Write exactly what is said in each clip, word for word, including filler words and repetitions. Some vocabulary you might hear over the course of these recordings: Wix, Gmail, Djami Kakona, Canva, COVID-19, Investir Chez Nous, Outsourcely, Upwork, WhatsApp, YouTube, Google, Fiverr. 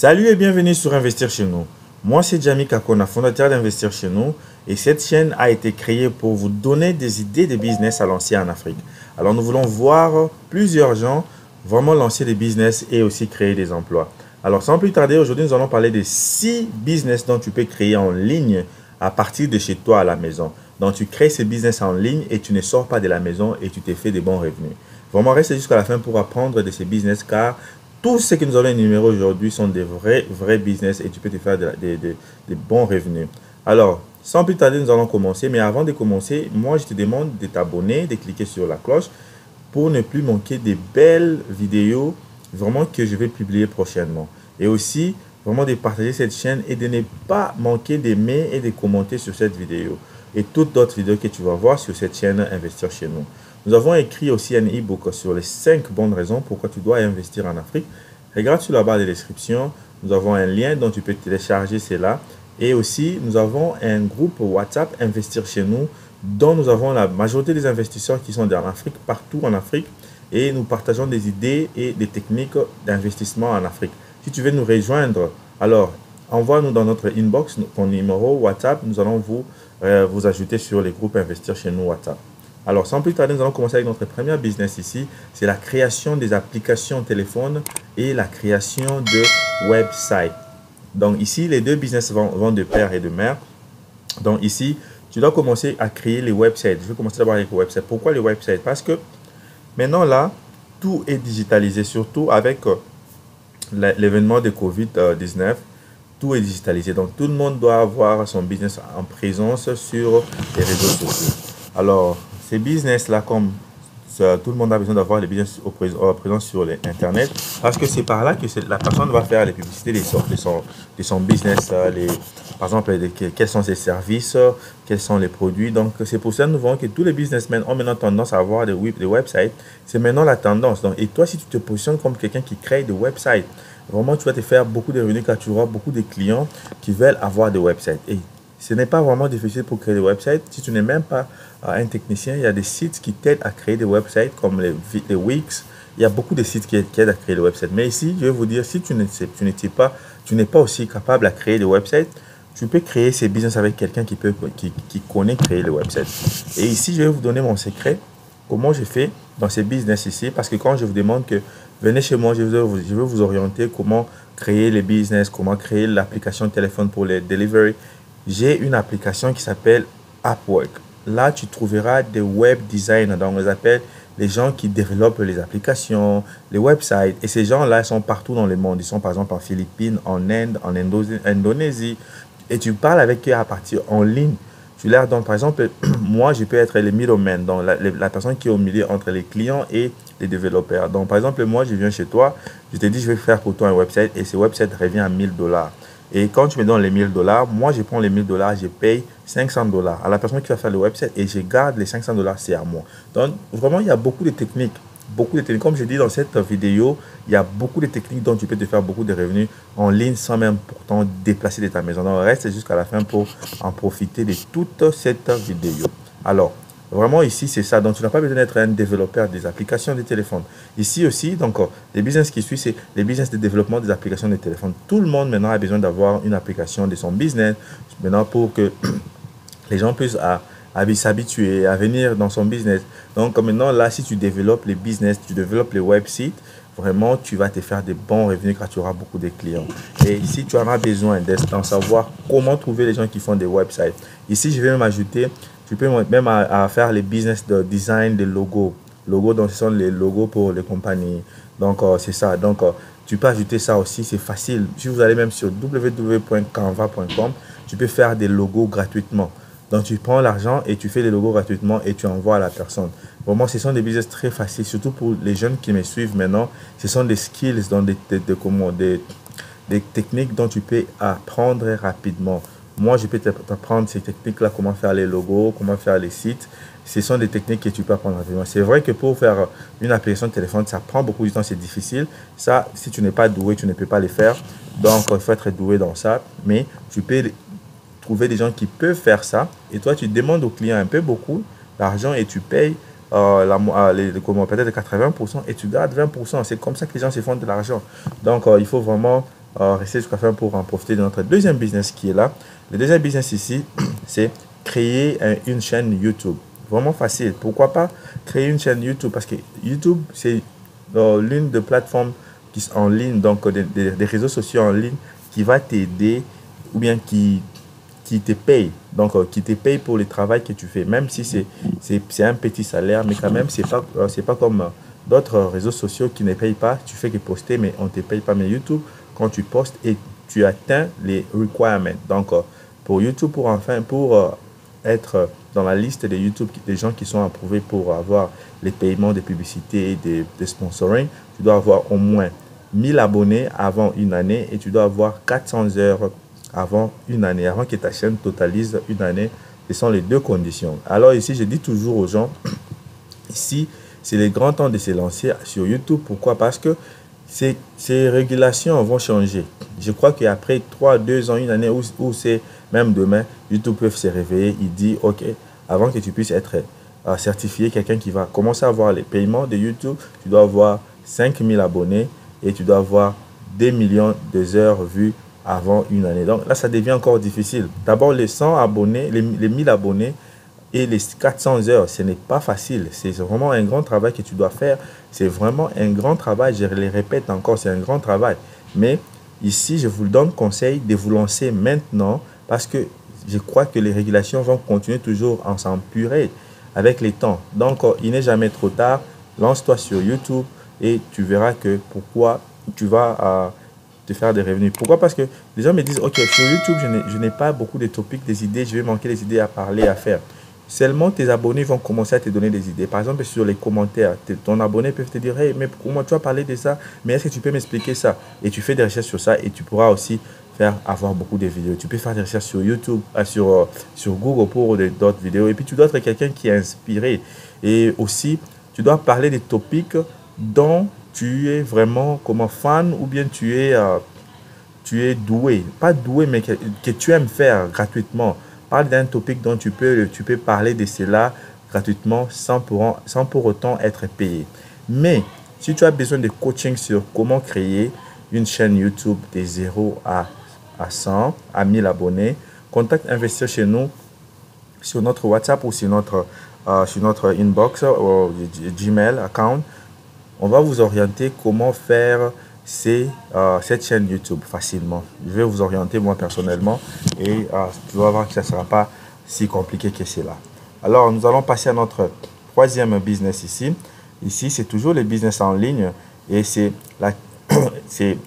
Salut et bienvenue sur Investir Chez Nous. Moi, c'est Djami Kakona, fondateur d'Investir Chez Nous, et cette chaîne a été créée pour vous donner des idées de business à lancer en Afrique. Alors, nous voulons voir plusieurs gens vraiment lancer des business et aussi créer des emplois. Alors, sans plus tarder, aujourd'hui, nous allons parler de six business dont tu peux créer en ligne à partir de chez toi à la maison. Donc, tu crées ces business en ligne et tu ne sors pas de la maison et tu te fais des bons revenus. Vraiment, reste jusqu'à la fin pour apprendre de ces business car tout ce que nous allons énumérer aujourd'hui sont des vrais, vrais business et tu peux te faire des de, de, de bons revenus. Alors, sans plus tarder, nous allons commencer. Mais avant de commencer, moi, je te demande de t'abonner, de cliquer sur la cloche pour ne plus manquer des belles vidéos vraiment que je vais publier prochainement. Et aussi, vraiment de partager cette chaîne et de ne pas manquer d'aimer et de commenter sur cette vidéo et toutes d'autres vidéos que tu vas voir sur cette chaîne Investir Chez Nous. Nous avons écrit aussi un e-book sur les cinq bonnes raisons pourquoi tu dois investir en Afrique. Regarde sur la barre de description, nous avons un lien dont tu peux télécharger cela. Et aussi, nous avons un groupe WhatsApp Investir Chez Nous dont nous avons la majorité des investisseurs qui sont dans l'Afrique, partout en Afrique. Et nous partageons des idées et des techniques d'investissement en Afrique. Si tu veux nous rejoindre, alors envoie-nous dans notre inbox ton numéro WhatsApp. Nous allons vous, euh, vous ajouter sur les groupes Investir Chez Nous WhatsApp. Alors, sans plus tarder, nous allons commencer avec notre premier business ici. C'est la création des applications téléphone et la création de website. Donc ici, les deux business vont, vont de pair et de mère. Donc ici, tu dois commencer à créer les websites. Je vais commencer d'abord avec les websites. Pourquoi les websites? Parce que maintenant là, tout est digitalisé, surtout avec l'événement de COVID dix-neuf. Tout est digitalisé. Donc, tout le monde doit avoir son business en présence sur les réseaux sociaux. Alors, ces business-là, comme ça, tout le monde a besoin d'avoir les business au présent sur les Internet, parce que c'est par là que la personne va faire les publicités de son, de son, de son business, les, par exemple, les, quels sont ses services, quels sont les produits. Donc, c'est pour ça que nous voyons que tous les businessmen ont maintenant tendance à avoir des, web, des websites. C'est maintenant la tendance. Donc, et toi, si tu te positionnes comme quelqu'un qui crée des websites, vraiment, tu vas te faire beaucoup de revenus car tu auras beaucoup de clients qui veulent avoir des websites. Et ce n'est pas vraiment difficile pour créer des websites. Si tu n'es même pas euh, un technicien, il y a des sites qui t'aident à créer des websites comme les, les Wix. Il y a beaucoup de sites qui, qui aident à créer des websites. Mais ici, je vais vous dire, si tu n'es pas, pas aussi capable à créer des websites, tu peux créer ces business avec quelqu'un qui, qui, qui connaît créer les websites. Et ici, je vais vous donner mon secret, comment je fais dans ces business ici. Parce que quand je vous demande que venez chez moi, je vais vous, je vais vous orienter comment créer les business, comment créer l'application téléphone pour les delivery. J'ai une application qui s'appelle Upwork. Là, tu trouveras des web designers. Donc, on les appelle les gens qui développent les applications, les websites. Et ces gens-là, ils sont partout dans le monde. Ils sont par exemple en Philippines, en Inde, en Indonésie. Et tu parles avec eux à partir en ligne. Tu leur donnes, par exemple, moi, je peux être le middleman, donc la, la personne qui est au milieu entre les clients et les développeurs. Donc, par exemple, moi, je viens chez toi, je te dis, je vais faire pour toi un website et ce website revient à mille dollars. Et quand tu me donnes les mille dollars, moi, je prends les mille dollars, je paye cinq cents dollars à la personne qui va faire le website et je garde les cinq cents dollars, c'est à moi. Donc, vraiment, il y a beaucoup de techniques, beaucoup de techniques. Comme je dis dans cette vidéo, il y a beaucoup de techniques dont tu peux te faire beaucoup de revenus en ligne sans même pourtant déplacer de ta maison. Donc, reste jusqu'à la fin pour en profiter de toute cette vidéo. Alors, vraiment ici, c'est ça. Donc, tu n'as pas besoin d'être un développeur des applications de téléphone. Ici aussi, donc, les business qui suivent, c'est les business de développement des applications de téléphone. Tout le monde maintenant a besoin d'avoir une application de son business maintenant pour que les gens puissent à, à s'habituer à venir dans son business. Donc, maintenant, là, si tu développes les business, tu développes les websites, vraiment, tu vas te faire des bons revenus car tu auras beaucoup de clients. Et si tu en as besoin d'en savoir comment trouver les gens qui font des websites, ici, je vais même ajouter. Tu peux même à, à faire les business de design des logos. Logos, donc ce sont les logos pour les compagnies. Donc, euh, c'est ça. Donc, euh, tu peux ajouter ça aussi. C'est facile. Si vous allez même sur w w w point canva point com, tu peux faire des logos gratuitement. Donc, tu prends l'argent et tu fais les logos gratuitement et tu envoies à la personne. Vraiment, ce sont des business très faciles, surtout pour les jeunes qui me suivent maintenant. Ce sont des skills, donc des, des, des, comment, des, des techniques dont tu peux apprendre rapidement. Moi, je peux t'apprendre ces techniques-là, comment faire les logos, comment faire les sites. Ce sont des techniques que tu peux apprendre rapidement. C'est vrai que pour faire une application de téléphone, ça prend beaucoup de temps, c'est difficile. Ça, si tu n'es pas doué, tu ne peux pas les faire. Donc, il faut être doué dans ça. Mais tu peux trouver des gens qui peuvent faire ça. Et toi, tu demandes au client un peu beaucoup d'argent et tu payes euh, peut-être quatre-vingts pour cent et tu gardes vingt pour cent. C'est comme ça que les gens se font de l'argent. Donc, euh, il faut vraiment euh, restez jusqu'à la fin pour en profiter de notre deuxième business qui est là. Le deuxième business ici, c'est créer un, une chaîne YouTube. Vraiment facile. Pourquoi pas créer une chaîne YouTube? Parce que YouTube, c'est euh, l'une des plateformes qui sont en ligne, donc des, des, des réseaux sociaux en ligne qui va t'aider ou bien qui... qui te paye, donc euh, qui te paye pour le travail que tu fais, même si c'est un petit salaire, mais quand même, c'est pas, euh, c'est pas comme euh, d'autres réseaux sociaux qui ne payent pas, tu fais que poster, mais on ne te paye pas. Mais YouTube, quand tu postes et tu atteins les requirements, donc euh, pour YouTube, pour enfin, pour euh, être dans la liste de YouTube, des gens qui sont approuvés pour avoir les paiements de publicité et des de sponsoring, tu dois avoir au moins mille abonnés avant une année et tu dois avoir quatre cents heures avant une année, avant que ta chaîne totalise une année. Ce sont les deux conditions. Alors ici, je dis toujours aux gens, ici, c'est le grand temps de se lancer sur YouTube. Pourquoi? Parce que ces, ces régulations vont changer. Je crois qu'après trois, deux ans, une année, ou, ou c'est même demain, YouTube peut se réveiller. Il dit, OK, avant que tu puisses être euh, certifié, quelqu'un qui va commencer à avoir les paiements de YouTube, tu dois avoir cinq mille abonnés et tu dois avoir deux millions d'heures vues avant une année. Donc là, ça devient encore difficile. D'abord, les cent abonnés, les, les mille abonnés et les quatre cents heures, ce n'est pas facile. C'est vraiment un grand travail que tu dois faire. C'est vraiment un grand travail. Je le répète encore, c'est un grand travail. Mais ici, je vous donne conseil de vous lancer maintenant parce que je crois que les régulations vont continuer toujours à s'empirer avec les temps. Donc, il n'est jamais trop tard. Lance-toi sur YouTube et tu verras que pourquoi tu vas... à de faire des revenus. Pourquoi? Parce que les gens me disent, OK, sur YouTube, je n'ai pas beaucoup de topics, des idées, je vais manquer des idées à parler, à faire. Seulement, tes abonnés vont commencer à te donner des idées. Par exemple, sur les commentaires, ton abonné peut te dire, hey, mais comment tu as parlé de ça? Mais est-ce que tu peux m'expliquer ça? Et tu fais des recherches sur ça et tu pourras aussi faire avoir beaucoup de vidéos. Tu peux faire des recherches sur YouTube, sur, sur Google pour d'autres vidéos. Et puis, tu dois être quelqu'un qui est inspiré. Et aussi, tu dois parler des topics dont tu es vraiment comme un fan ou bien tu es, euh, tu es doué. Pas doué, mais que, que tu aimes faire gratuitement. Parle d'un topic dont tu peux, tu peux parler de cela gratuitement sans pour, sans pour autant être payé. Mais si tu as besoin de coaching sur comment créer une chaîne YouTube de zéro à, à cent, à mille abonnés, contacte Investir Chez Nous sur notre WhatsApp ou sur notre, euh, sur notre inbox ou Gmail account. On va vous orienter comment faire ces, euh, cette chaîne YouTube facilement. Je vais vous orienter moi personnellement et euh, tu vas voir que ça ne sera pas si compliqué que cela. Alors, nous allons passer à notre troisième business ici. Ici, c'est toujours le business en ligne et c'est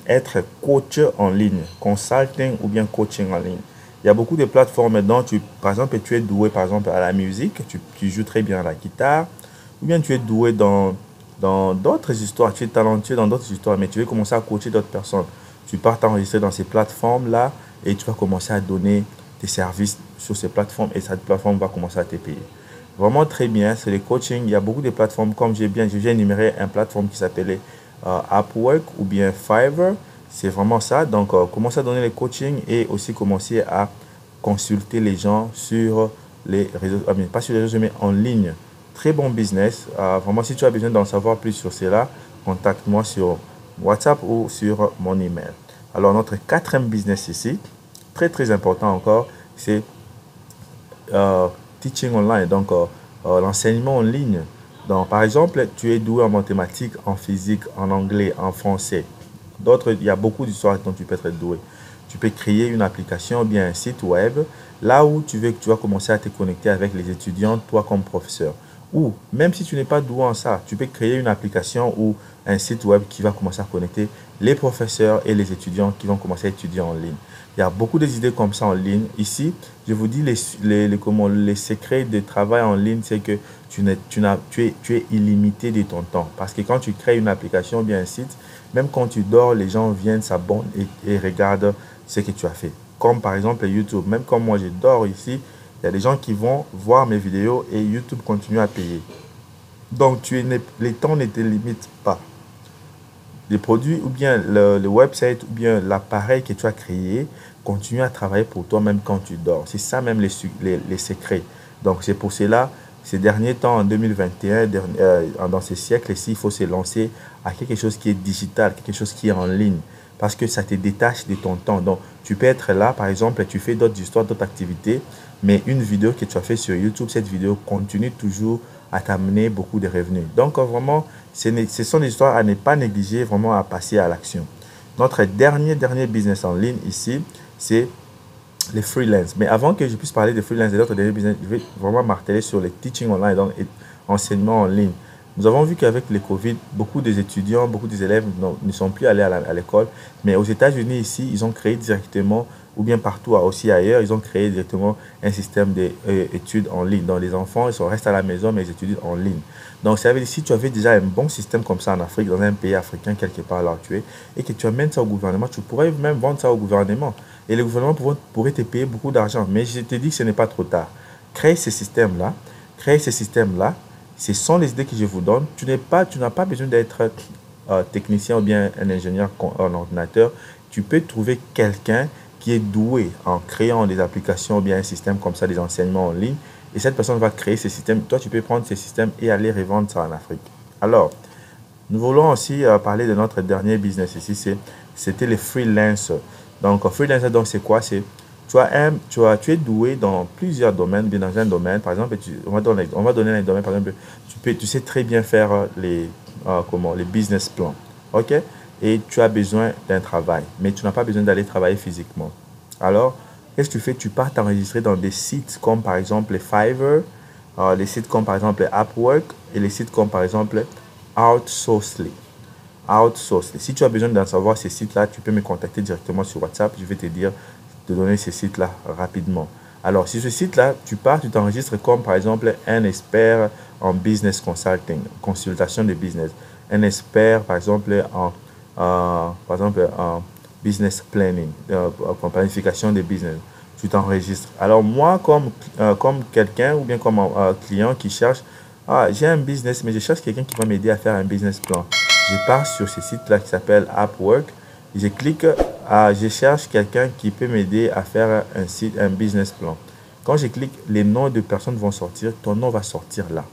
être coach en ligne, consulting ou bien coaching en ligne. Il y a beaucoup de plateformes dont tu, par exemple, tu es doué par exemple à la musique, tu, tu joues très bien à la guitare ou bien tu es doué dans... dans d'autres histoires, tu es talentueux dans d'autres histoires, mais tu veux commencer à coacher d'autres personnes. Tu pars t'enregistrer dans ces plateformes-là et tu vas commencer à donner tes services sur ces plateformes et cette plateforme va commencer à te payer. Vraiment très bien, c'est le coaching. Il y a beaucoup de plateformes, comme j'ai bien, j'ai énuméré une plateforme qui s'appelait euh, Upwork ou bien Fiverr. C'est vraiment ça. Donc, euh, commencer à donner le coaching et aussi commencer à consulter les gens sur les réseaux, ah, mais pas sur les réseaux, mais en ligne. Très bon business. Euh, vraiment, si tu as besoin d'en savoir plus sur cela, contacte-moi sur WhatsApp ou sur mon email. Alors, notre quatrième business ici, très très important encore, c'est euh, teaching online, donc euh, euh, l'enseignement en ligne. Donc, par exemple, tu es doué en mathématiques, en physique, en anglais, en français. D'autres, il y a beaucoup d'histoires dont tu peux être doué. Tu peux créer une application ou bien un site web, là où tu veux que tu vas commencer à te connecter avec les étudiants, toi comme professeur. Ou même si tu n'es pas doué en ça, tu peux créer une application ou un site web qui va commencer à connecter les professeurs et les étudiants qui vont commencer à étudier en ligne. Il y a beaucoup d'idées comme ça en ligne. Ici, je vous dis les, les, les, comment, les secrets de travail en ligne, c'est que tu, tu, tu, es, tu es illimité de ton temps. Parce que quand tu crées une application ou bien un site, même quand tu dors, les gens viennent, s'abonnent et, et regardent ce que tu as fait. Comme par exemple YouTube. Même comme moi, je dors ici. Il y a des gens qui vont voir mes vidéos et YouTube continue à payer. Donc, tu es, les temps ne te limitent pas. Les produits ou bien le, le website ou bien l'appareil que tu as créé, continue à travailler pour toi même quand tu dors. C'est ça même les, les, les secrets. Donc, c'est pour cela, ces derniers temps, en deux mille vingt et un, dans ce siècle-ci, il faut se lancer à quelque chose qui est digital, quelque chose qui est en ligne. parce que ça te détache de ton temps. Donc, tu peux être là, par exemple, tu fais d'autres histoires, d'autres activités, mais une vidéo que tu as fait sur YouTube, cette vidéo continue toujours à t'amener beaucoup de revenus. Donc, vraiment, ce sont des histoires à ne pas négliger, vraiment à passer à l'action. Notre dernier, dernier business en ligne ici, c'est les freelance. Mais avant que je puisse parler de freelance et d'autres derniers business, je vais vraiment marteler sur le teaching online, donc enseignement en ligne. Nous avons vu qu'avec le COVID, beaucoup des étudiants, beaucoup des élèves ne sont plus allés à l'école. Mais aux États-Unis, ici, ils ont créé directement, ou bien partout aussi ailleurs, ils ont créé directement un système d'études en ligne. Donc, les enfants, ils restent à la maison, mais ils étudient en ligne. Donc, ça veut dire, si tu avais déjà un bon système comme ça en Afrique, dans un pays africain, quelque part là où tu es, et que tu amènes ça au gouvernement, tu pourrais même vendre ça au gouvernement. Et le gouvernement pourrait te payer beaucoup d'argent. Mais je te dis que ce n'est pas trop tard. Créer ces systèmes-là, créer ces systèmes-là, ce sont les idées que je vous donne. Tu n'es pas, tu n'as pas besoin d'être euh, technicien ou bien un ingénieur en ordinateur. Tu peux trouver quelqu'un qui est doué en créant des applications ou bien un système comme ça, des enseignements en ligne. Et cette personne va créer ce système. Toi, tu peux prendre ce système et aller revendre ça en Afrique. Alors, nous voulons aussi euh, parler de notre dernier business ici. C'était les freelancers. Donc, freelancer, donc c'est quoi? C'est Tu, as, tu, as, tu es doué dans plusieurs domaines, bien dans un domaine, par exemple, tu, on, va donner, on va donner un domaine, par exemple, tu, peux, tu sais très bien faire les, euh, comment, les business plans, ok? Et tu as besoin d'un travail, mais tu n'as pas besoin d'aller travailler physiquement. Alors, qu'est-ce que tu fais? Tu pars t'enregistrer dans des sites comme, par exemple, les Fiverr, euh, les sites comme, par exemple, les Upwork, et les sites comme, par exemple, Outsourcely. Outsourcely. Si tu as besoin d'en savoir ces sites-là, tu peux me contacter directement sur WhatsApp, je vais te dire... de donner ces sites-là rapidement. Alors, si ce site-là, tu pars, tu t'enregistres comme, par exemple, un expert en business consulting, consultation de business, un expert, par exemple, en, euh, par exemple, en business planning, euh, en planification de business, tu t'enregistres. Alors, moi, comme, euh, comme quelqu'un ou bien comme un euh, client qui cherche, ah, j'ai un business, mais je cherche quelqu'un qui va m'aider à faire un business plan. Je pars sur ce site-là qui s'appelle Upwork, je clique. Ah, je cherche quelqu'un qui peut m'aider à faire un site, un business plan. Quand je clique, les noms de personnes vont sortir, ton nom va sortir là.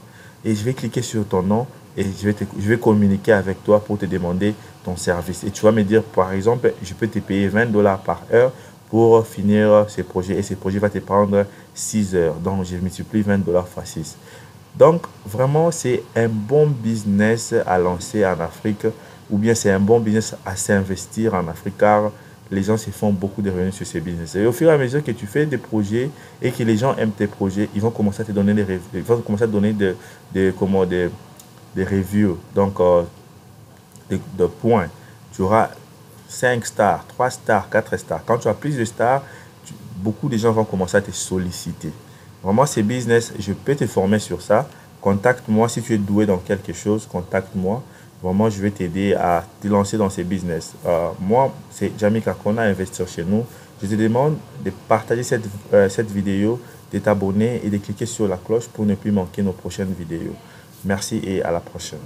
Et je vais cliquer sur ton nom et je vais, te, je vais communiquer avec toi pour te demander ton service. Et tu vas me dire, par exemple, je peux te payer vingt dollars par heure pour finir ce projet. Et ce projet va te prendre six heures. Donc, je multiplie vingt dollars fois six. Donc, vraiment, c'est un bon business à lancer en Afrique. Ou bien c'est un bon business à s'investir en Afrique car les gens se font beaucoup de revenus sur ces business. Et au fur et à mesure que tu fais des projets et que les gens aiment tes projets, ils vont commencer à te donner des revues, ils vont commencer à te donner des, des, comment, des, des reviews, donc euh, des, des points. Tu auras cinq stars, trois stars, quatre stars. Quand tu as plus de stars, tu, beaucoup de gens vont commencer à te solliciter. Vraiment, ces business, je peux te former sur ça. Contacte-moi si tu es doué dans quelque chose, contacte-moi. Vraiment, je vais t'aider à te lancer dans ces business. Euh, moi, c'est Djami Kakona, Investir Chez Nous. Je te demande de partager cette, euh, cette vidéo, de t'abonner et de cliquer sur la cloche pour ne plus manquer nos prochaines vidéos. Merci et à la prochaine.